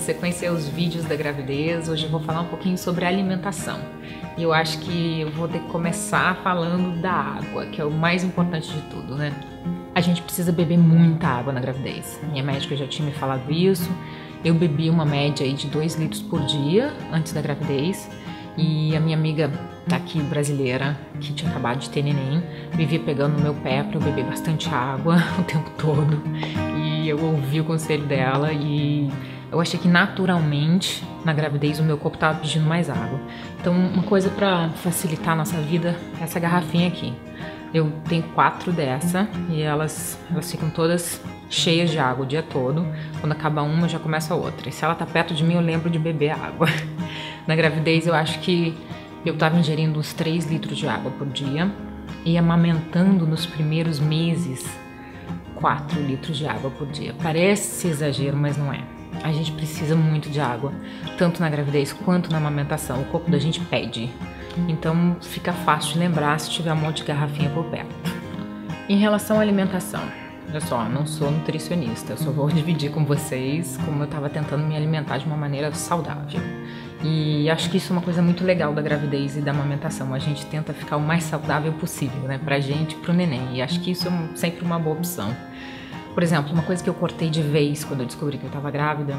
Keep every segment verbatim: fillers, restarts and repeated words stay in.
sequência aos vídeos da gravidez. Hoje eu vou falar um pouquinho sobre alimentação. E eu acho que eu vou ter que começar falando da água, que é o mais importante de tudo, né? A gente precisa beber muita água na gravidez. Minha médica já tinha me falado isso. Eu bebi uma média aí de dois litros por dia antes da gravidez. E a minha amiga daqui, brasileira, que tinha acabado de ter neném, vivia pegando no meu pé pra eu beber bastante água o tempo todo. E eu ouvi o conselho dela e eu achei que naturalmente, na gravidez, o meu corpo tava pedindo mais água. Então, uma coisa pra facilitar a nossa vida é essa garrafinha aqui. Eu tenho quatro dessa e elas, elas ficam todas cheias de água o dia todo. Quando acaba uma, já começa a outra. E se ela tá perto de mim, eu lembro de beber água. Na gravidez, eu acho que eu tava ingerindo uns três litros de água por dia e amamentando nos primeiros meses quatro litros de água por dia. Parece exagero, mas não é. A gente precisa muito de água, tanto na gravidez quanto na amamentação. O corpo da gente pede. Então fica fácil de lembrar se tiver um monte de garrafinha por perto. Em relação à alimentação, olha só, não sou nutricionista, eu só vou dividir com vocês como eu estava tentando me alimentar de uma maneira saudável. E acho que isso é uma coisa muito legal da gravidez e da amamentação. A gente tenta ficar o mais saudável possível, né, pra gente e pro neném. E acho que isso é sempre uma boa opção. Por exemplo, uma coisa que eu cortei de vez quando eu descobri que eu estava grávida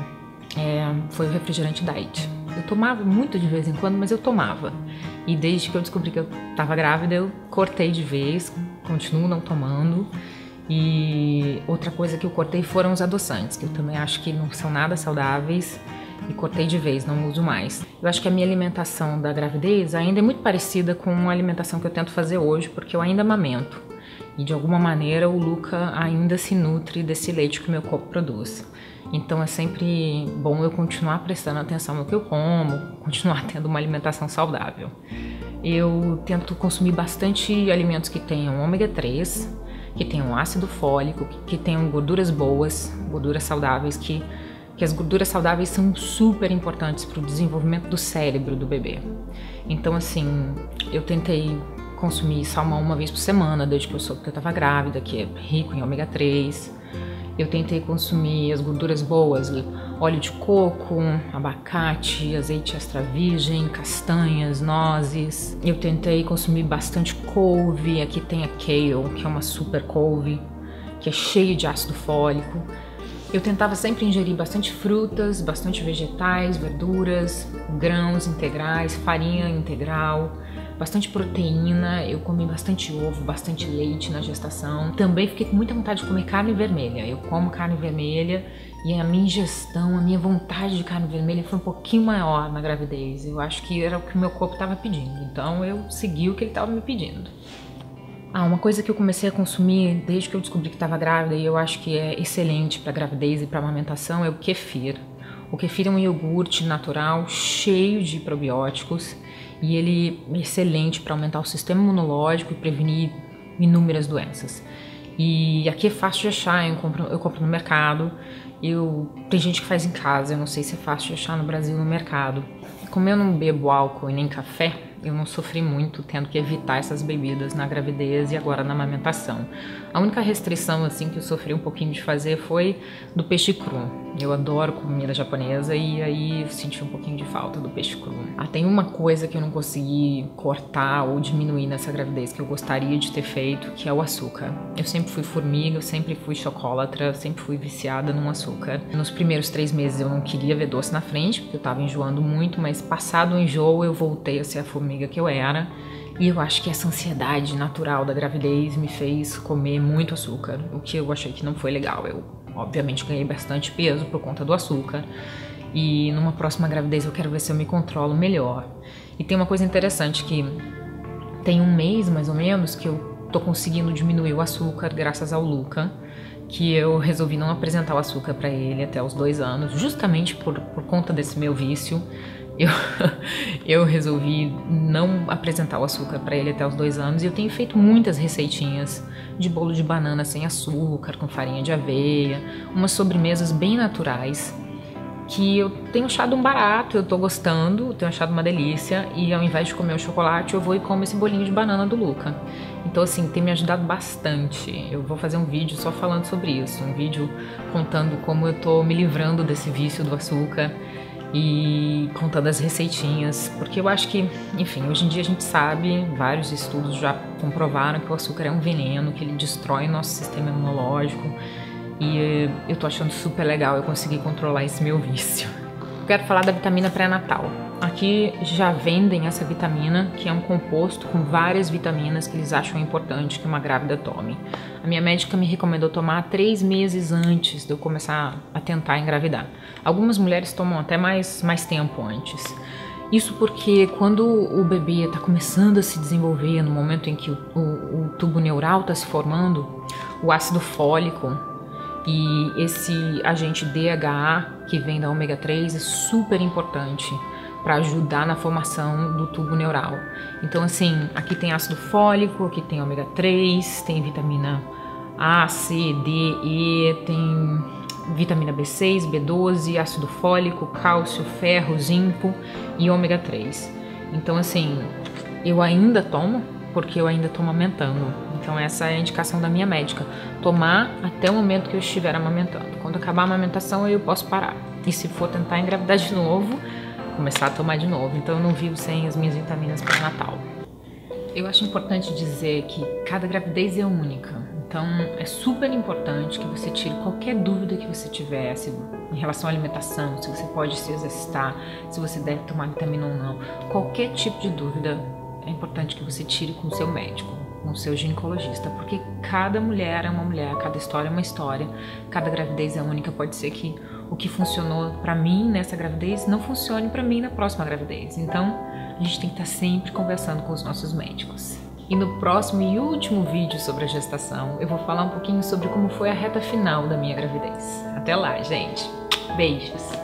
é, foi o refrigerante diet. Eu tomava muito de vez em quando, mas eu tomava. E desde que eu descobri que eu estava grávida, eu cortei de vez, continuo não tomando. E outra coisa que eu cortei foram os adoçantes, que eu também acho que não são nada saudáveis. E cortei de vez, não uso mais. Eu acho que a minha alimentação da gravidez ainda é muito parecida com a alimentação que eu tento fazer hoje, porque eu ainda amamento. E de alguma maneira o Luca ainda se nutre desse leite que o meu corpo produz. Então é sempre bom eu continuar prestando atenção no que eu como, continuar tendo uma alimentação saudável. Eu tento consumir bastante alimentos que tenham ômega três, que tenham ácido fólico, que tenham gorduras boas, gorduras saudáveis, que, que as gorduras saudáveis são super importantes para o desenvolvimento do cérebro do bebê. Então assim, eu tentei consumir salmão uma vez por semana, desde que eu soube que eu estava grávida, que é rico em ômega três. Eu tentei consumir as gorduras boas, óleo de coco, abacate, azeite extra virgem, castanhas, nozes. Eu tentei consumir bastante couve, aqui tem a kale, que é uma super couve, que é cheio de ácido fólico. Eu tentava sempre ingerir bastante frutas, bastante vegetais, verduras, grãos integrais, farinha integral, bastante proteína, eu comi bastante ovo, bastante leite na gestação. Também fiquei com muita vontade de comer carne vermelha. Eu como carne vermelha e a minha ingestão, a minha vontade de carne vermelha foi um pouquinho maior na gravidez. Eu acho que era o que o meu corpo estava pedindo, então eu segui o que ele estava me pedindo. Ah, uma coisa que eu comecei a consumir desde que eu descobri que estava grávida e eu acho que é excelente para gravidez e para amamentação é o kefir. O kefir é um iogurte natural cheio de probióticos e ele é excelente para aumentar o sistema imunológico e prevenir inúmeras doenças. E aqui é fácil de achar, eu compro, eu compro no mercado, eu, tem gente que faz em casa, eu não sei se é fácil de achar no Brasil no mercado. Como eu não bebo álcool e nem café, eu não sofri muito tendo que evitar essas bebidas na gravidez e agora na amamentação. A única restrição assim que eu sofri um pouquinho de fazer foi do peixe cru. Eu adoro comida japonesa e aí eu senti um pouquinho de falta do peixe cru. Ah, tem uma coisa que eu não consegui cortar ou diminuir nessa gravidez que eu gostaria de ter feito, que é o açúcar. Eu sempre fui formiga, eu sempre fui chocólatra, eu sempre fui viciada num açúcar. Nos primeiros três meses eu não queria ver doce na frente, porque eu tava enjoando muito, mas passado o enjoo eu voltei a ser a formiga que eu era, e eu acho que essa ansiedade natural da gravidez me fez comer muito açúcar, o que eu achei que não foi legal. Eu, obviamente, ganhei bastante peso por conta do açúcar, e numa próxima gravidez eu quero ver se eu me controlo melhor. E tem uma coisa interessante que tem um mês, mais ou menos, que eu tô conseguindo diminuir o açúcar graças ao Luca, que eu resolvi não apresentar o açúcar para ele até os dois anos, justamente por, por conta desse meu vício. Eu, eu resolvi não apresentar o açúcar para ele até os dois anos e eu tenho feito muitas receitinhas de bolo de banana sem açúcar, com farinha de aveia, umas sobremesas bem naturais que eu tenho achado um barato, eu tô gostando, tenho achado uma delícia, e ao invés de comer o chocolate, eu vou e como esse bolinho de banana do Luca. Então, assim, tem me ajudado bastante. Eu vou fazer um vídeo só falando sobre isso, um vídeo contando como eu tô me livrando desse vício do açúcar e contando as receitinhas, porque eu acho que, enfim, hoje em dia a gente sabe, vários estudos já comprovaram que o açúcar é um veneno, que ele destrói nosso sistema imunológico, e eu tô achando super legal eu conseguir controlar esse meu vício. Eu quero falar da vitamina pré-natal. Aqui já vendem essa vitamina, que é um composto com várias vitaminas que eles acham importante que uma grávida tome. A minha médica me recomendou tomar três meses antes de eu começar a tentar engravidar. Algumas mulheres tomam até mais, mais tempo antes. Isso porque quando o bebê está começando a se desenvolver, no momento em que o, o, o tubo neural está se formando, o ácido fólico e esse agente D H A, que vem da ômega três, é super importante para ajudar na formação do tubo neural. Então, assim, aqui tem ácido fólico, aqui tem ômega três, tem vitamina A, C, D, E, tem vitamina B seis, B doze, ácido fólico, cálcio, ferro, zinco e ômega três. Então, assim, eu ainda tomo, porque eu ainda estou amamentando. Então essa é a indicação da minha médica, tomar até o momento que eu estiver amamentando. Quando acabar a amamentação eu posso parar. E se for tentar engravidar de novo, começar a tomar de novo. Então eu não vivo sem as minhas vitaminas pré-natal. Eu acho importante dizer que cada gravidez é única. Então é super importante que você tire qualquer dúvida que você tiver em relação à alimentação, se você pode se exercitar, se você deve tomar vitamina ou não. Qualquer tipo de dúvida é importante que você tire com o seu médico, com o seu ginecologista, porque cada mulher é uma mulher, cada história é uma história, cada gravidez é única. Pode ser que o que funcionou pra mim nessa gravidez não funcione pra mim na próxima gravidez. Então a gente tem que estar sempre conversando com os nossos médicos. E no próximo e último vídeo sobre a gestação eu vou falar um pouquinho sobre como foi a reta final da minha gravidez. Até lá, gente! Beijos!